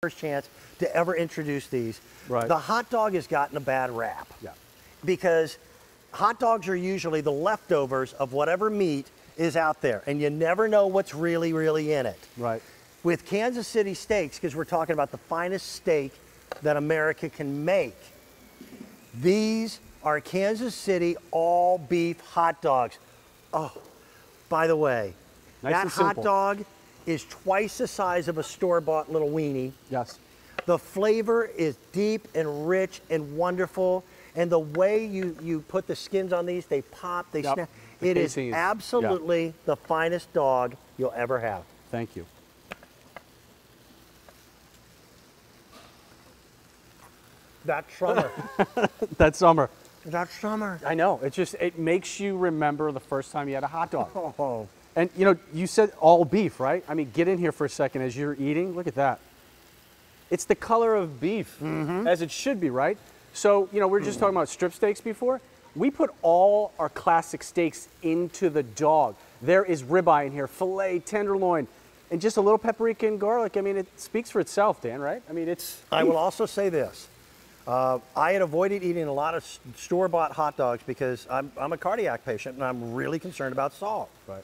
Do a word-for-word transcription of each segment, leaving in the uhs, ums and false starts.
First chance to ever introduce these. Right. The hot dog has gotten a bad rap. Yeah. Because hot dogs are usually the leftovers of whatever meat is out there, and you never know what's really, really in it. Right. With Kansas City Steaks, because we're talking about the finest steak that America can make, these are Kansas City all beef hot dogs. Oh, by the way, nice that hot dog is twice the size of a store-bought little weenie. Yes. The flavor is deep and rich and wonderful. And the way you, you put the skins on these, they pop, they yep. snap. The it is absolutely yep. the finest dog you'll ever have. Thank you. That's summer. That's summer. That's summer. I know, it just, it makes you remember the first time you had a hot dog. Oh. And you know, you said all beef, right? I mean, get in here for a second as you're eating. Look at that. It's the color of beef, mm-hmm. as it should be, right? So, you know, we were just mm. talking about strip steaks before. We put all our classic steaks into the dog. There is ribeye in here, filet, tenderloin, and just a little paprika and garlic. I mean, it speaks for itself, Dan, right? I mean, it's... I will also say this. Uh, I had avoided eating a lot of store-bought hot dogs because I'm, I'm a cardiac patient and I'm really concerned about salt. Right.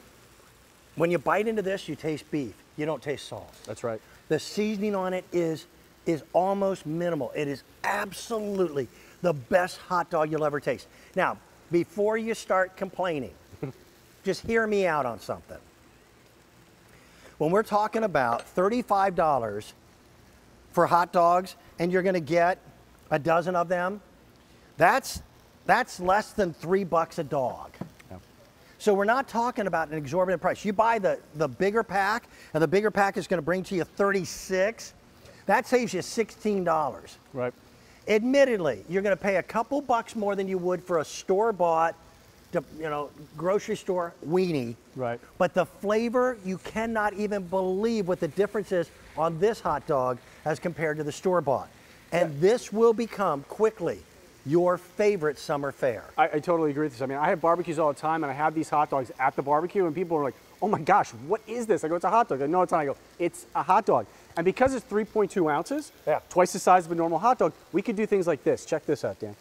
When you bite into this, you taste beef. You don't taste salt. That's right. The seasoning on it is, is almost minimal. It is absolutely the best hot dog you'll ever taste. Now, before you start complaining, just hear me out on something. When we're talking about thirty-five dollars for hot dogs and you're gonna get a dozen of them, that's, that's less than three bucks a dog. So we're not talking about an exorbitant price. You buy the, the bigger pack, and the bigger pack is gonna bring to you thirty-six. That saves you sixteen dollars. Right. Admittedly, you're gonna pay a couple bucks more than you would for a store-bought, you know, grocery store weenie. Right. But the flavor, you cannot even believe what the difference is on this hot dog as compared to the store-bought. And yeah. this will become quickly your favorite summer fare. I, I totally agree with this. I mean, I have barbecues all the time and I have these hot dogs at the barbecue and people are like, oh my gosh, what is this? I go, it's a hot dog. I go, no, it's not. I go, it's a hot dog. And because it's three point two ounces, yeah. twice the size of a normal hot dog, we could do things like this. Check this out, Dan.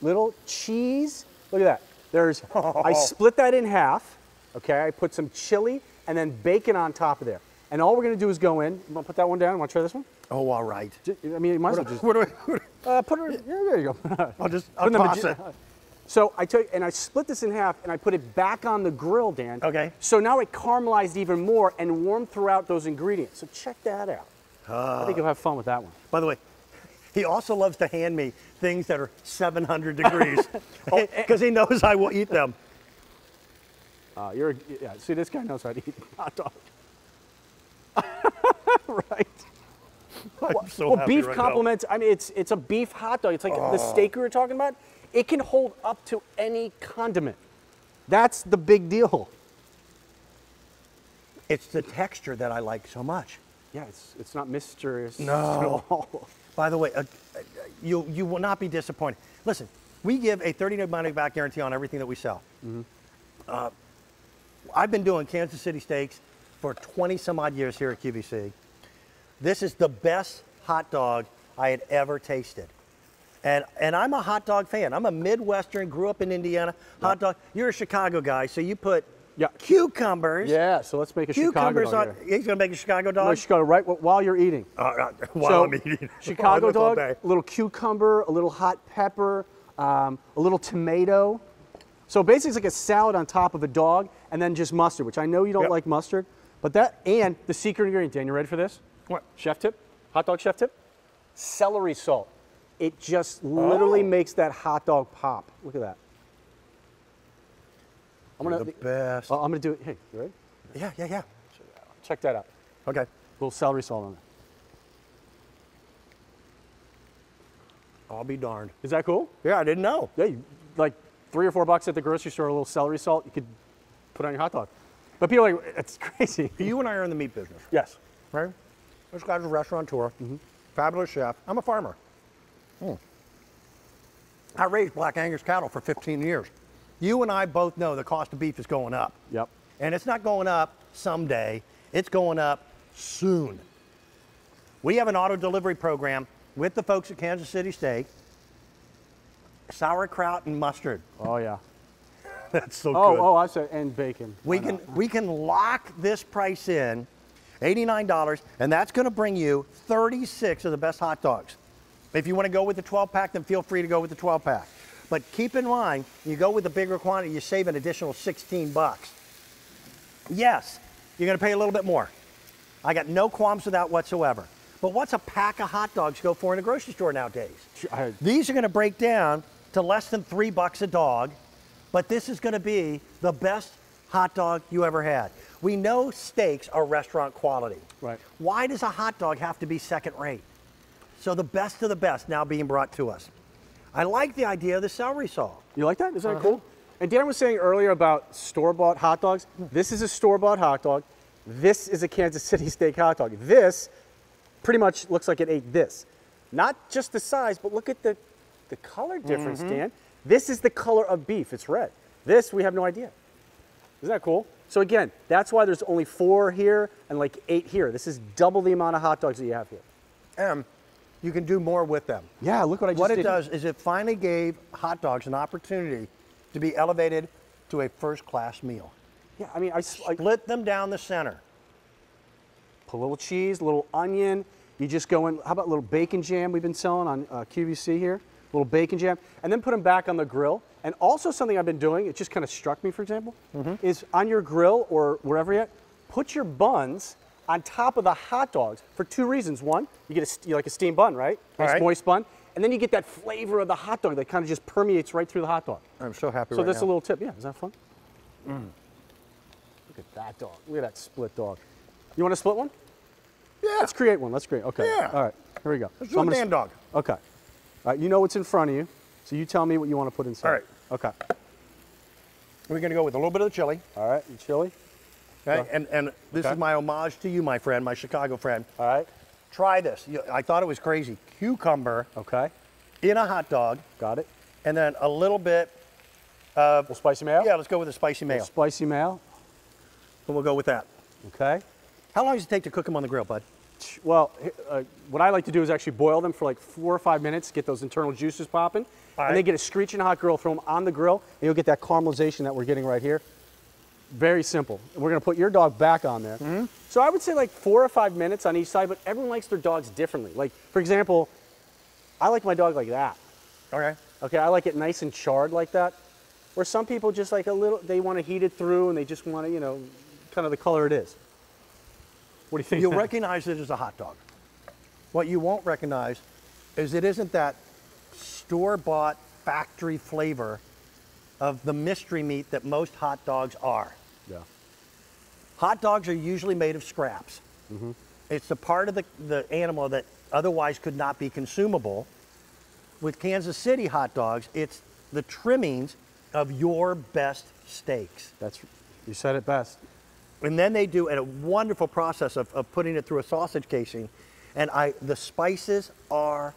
Little cheese, look at that. There's, oh. I split that in half, okay? I put some chili and then bacon on top of there. And all we're gonna do is go in. You wanna put that one down? You wanna try this one? Oh, all right. I mean, you might as well just. What do I? What do I uh, put it. Yeah, there you go. I'll just. I'll toss it. So I took and I split this in half and I put it back on the grill, Dan. Okay. So now it caramelized even more and warmed throughout those ingredients. So check that out. Uh, I think you'll have fun with that one. By the way, he also loves to hand me things that are seven hundred degrees because oh, he knows I will eat them. Uh, you're. Yeah. See, this guy knows how to eat hot dogs. Right. I'm well, so well happy beef right complements, now. I mean, it's it's a beef hot dog. It's like oh. the steak we were talking about. It can hold up to any condiment. That's the big deal. It's the texture that I like so much. Yeah, it's it's not mysterious no. at all. By the way, uh, you you will not be disappointed. Listen, we give a thirty day money-back guarantee on everything that we sell. Mm-hmm. uh, I've been doing Kansas City Steaks for twenty some odd years here at Q V C. This is the best hot dog I had ever tasted. And, and I'm a hot dog fan. I'm a Midwestern, grew up in Indiana, yep. hot dog. You're a Chicago guy, so you put yep. cucumbers. Yeah, so let's make a Chicago dog on, He's gonna make a Chicago dog? No, Chicago, right while you're eating. Uh, while so I'm eating. Chicago dog, a little cucumber, a little hot pepper, um, a little tomato. So basically it's like a salad on top of a dog and then just mustard, which I know you don't yep. like mustard, but that, and the secret ingredient, Dan, you ready for this? What? Chef tip, hot dog chef tip, celery salt. It just literally oh. makes that hot dog pop. Look at that. I'm gonna, the best. Uh, I'm gonna do it, hey, you ready? Yeah, yeah, yeah. Check that out. Check that out. Okay. A little celery salt on it. I'll be darned. Is that cool? Yeah, I didn't know. Yeah, you, like three or four bucks at the grocery store, a little celery salt, you could put on your hot dog. But people are like, it's crazy. You and I are in the meat business. Yes. Right? This guy's a restaurateur, mm-hmm. fabulous chef. I'm a farmer. Mm. I raised Black Angus cattle for fifteen years. You and I both know the cost of beef is going up. Yep. And it's not going up someday. It's going up soon. We have an auto delivery program with the folks at Kansas City Steak. Sauerkraut and mustard. Oh yeah. That's so oh, good. Oh, I said, and bacon. We can, we can lock this price in, eighty-nine dollars, and that's gonna bring you thirty-six of the best hot dogs. If you wanna go with the twelve pack, then feel free to go with the twelve pack. But keep in mind, you go with the bigger quantity, you save an additional sixteen bucks. Yes, you're gonna pay a little bit more. I got no qualms with that whatsoever. But what's a pack of hot dogs go for in a grocery store nowadays? I, These are gonna break down to less than three bucks a dog, but this is gonna be the best hot dog you ever had. We know steaks are restaurant quality. Right. Why does a hot dog have to be second rate? So the best of the best now being brought to us. I like the idea of the celery saw. You like that? Is that uh-huh. cool? And Dan was saying earlier about store-bought hot dogs. This is a store-bought hot dog. This is a Kansas City Steak hot dog. This pretty much looks like it ate this. Not just the size, but look at the, the color difference, mm-hmm. Dan. This is the color of beef, it's red. This, we have no idea. Isn't that cool? So again, that's why there's only four here and like eight here. This is double the amount of hot dogs that you have here. And you can do more with them. Yeah, look what I just did. What it did. does is it finally gave hot dogs an opportunity to be elevated to a first-class meal. Yeah, I mean, I- Split I, them down the center. Put a little cheese, a little onion. You just go in, how about a little bacon jam we've been selling on uh, Q V C here? Little bacon jam, and then put them back on the grill. And also something I've been doing, it just kind of struck me, for example, mm-hmm. is on your grill or wherever you're at, put your buns on top of the hot dogs for two reasons. One, you get a, you like a steamed bun, right? Nice right. moist bun. And then you get that flavor of the hot dog that kind of just permeates right through the hot dog. I'm so happy so right now. So that's a little tip. Yeah, is that fun? Mm. Look at that dog. Look at that split dog. You want to split one? Yeah. Let's create one. Let's create. Okay. Yeah. All right. Here we go. Let's so do a damn dog. Okay. All right, you know what's in front of you, so you tell me what you want to put inside. All right. Okay. We're going to go with a little bit of the chili. All right, the chili. Okay, and, and this okay. is my homage to you, my friend, my Chicago friend. All right. Try this. I thought it was crazy. Cucumber okay. in a hot dog. Got it. And then a little bit of... A spicy mayo? Yeah, let's go with the spicy mayo. Spicy mayo. And we'll go with that. Okay. How long does it take to cook them on the grill, bud? Well, uh, what I like to do is actually boil them for like four or five minutes, get those internal juices popping, right. and then get a screeching hot grill, throw them on the grill, and you'll get that caramelization that we're getting right here. Very simple. We're gonna put your dog back on there. Mm-hmm. So I would say like four or five minutes on each side, but everyone likes their dogs differently. Like, for example, I like my dog like that. Okay. Okay, I like it nice and charred like that. Where some people just like a little, they wanna heat it through and they just wanna, you know, kind of the color it is. What do you think? You'll recognize it as a hot dog. What you won't recognize is it isn't that store-bought factory flavor of the mystery meat that most hot dogs are. Yeah. Hot dogs are usually made of scraps. Mm-hmm. It's the part of the, the animal that otherwise could not be consumable. With Kansas City hot dogs, it's the trimmings of your best steaks. That's, you said it best. And then they do a wonderful process of, of putting it through a sausage casing. And I, the spices are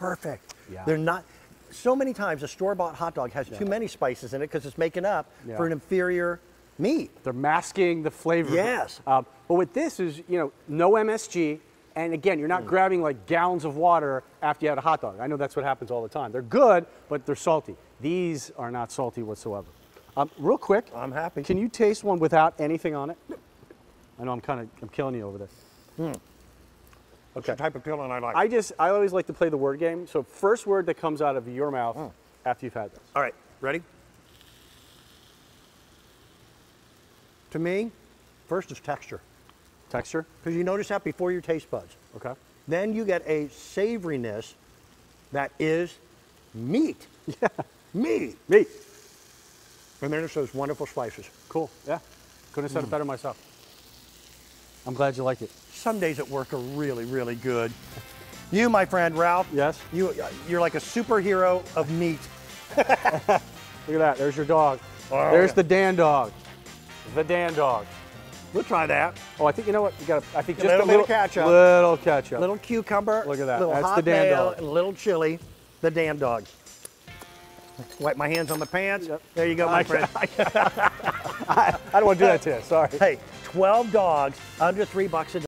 perfect. Yeah. They're not, so many times a store-bought hot dog has yeah. too many spices in it because it's making up yeah. for an inferior meat. They're masking the flavor. Yes. Um, but with this is, you know, no M S G. And again, you're not mm. grabbing like gallons of water after you had a hot dog. I know that's what happens all the time. They're good, but they're salty. These are not salty whatsoever. Um, real quick, I'm happy. Can you taste one without anything on it? I know I'm kind of I'm killing you over this. Mm. Okay. The type of killing I like. I just I always like to play the word game. So first word that comes out of your mouth mm. after you've had this. All right, ready? To me, first is texture. Texture? Because you notice that before your taste buds. Okay. Then you get a savoriness that is meat. Yeah. Meat. Meat. And then it's those wonderful spices. Cool, yeah. Couldn't have said mm. it better myself. I'm glad you liked it. Some days at work are really, really good. You, my friend, Ralph. Yes? You, you're like a superhero of meat. Look at that, there's your dog. Oh, there's yeah. the Dan dog. The Dan dog. We'll try that. Oh, I think, you know what, you gotta, I think a just little, a little ketchup. Little ketchup. Little cucumber. Look at that, little that's hot the Dan mayo, dog. And a little chili, the Dan dog. Wipe my hands on the pants. Yep. There you go, my I, friend. I, I don't want to do that to you, sorry. Hey, twelve dogs under three bucks a day.